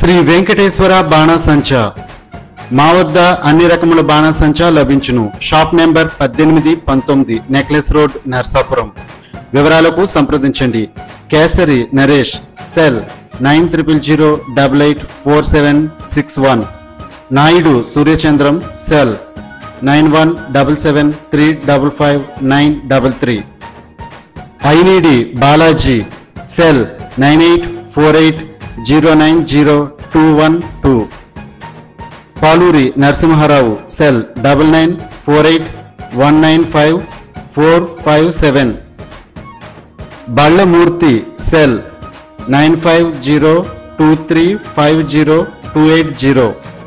శ్రీ వెంకటేశ్వర బాణసంచా మా వద్ద అన్ని రకముల బాణసంచా లభించును. Shop number 18-19 necklace road Narsapuram. వివరాలకు సంప్రదించండి. Kesari Naresh, cell 9000884761. Naidu Suryachandram, cell 9177355933. Ainidi Balaji, cell 9848090212. Paluri Narasimha Rao, cell 9948195457. Ballamurthy, cell 9502350280.